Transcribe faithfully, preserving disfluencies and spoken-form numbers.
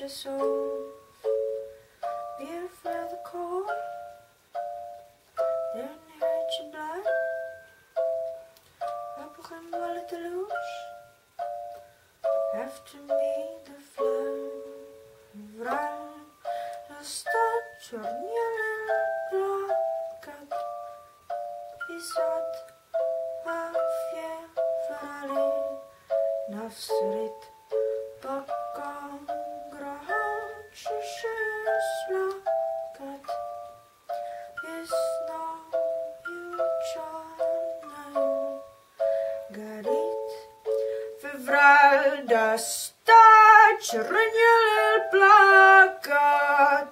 yourself, be afraid of the cold, then hurt your blood, apprehend all the deluge, after me the flood, run, the start, your nearly block up, episode of your valley, now street, пока грохочущая слякоть весною черною горит февраль, до ста чернил плакат.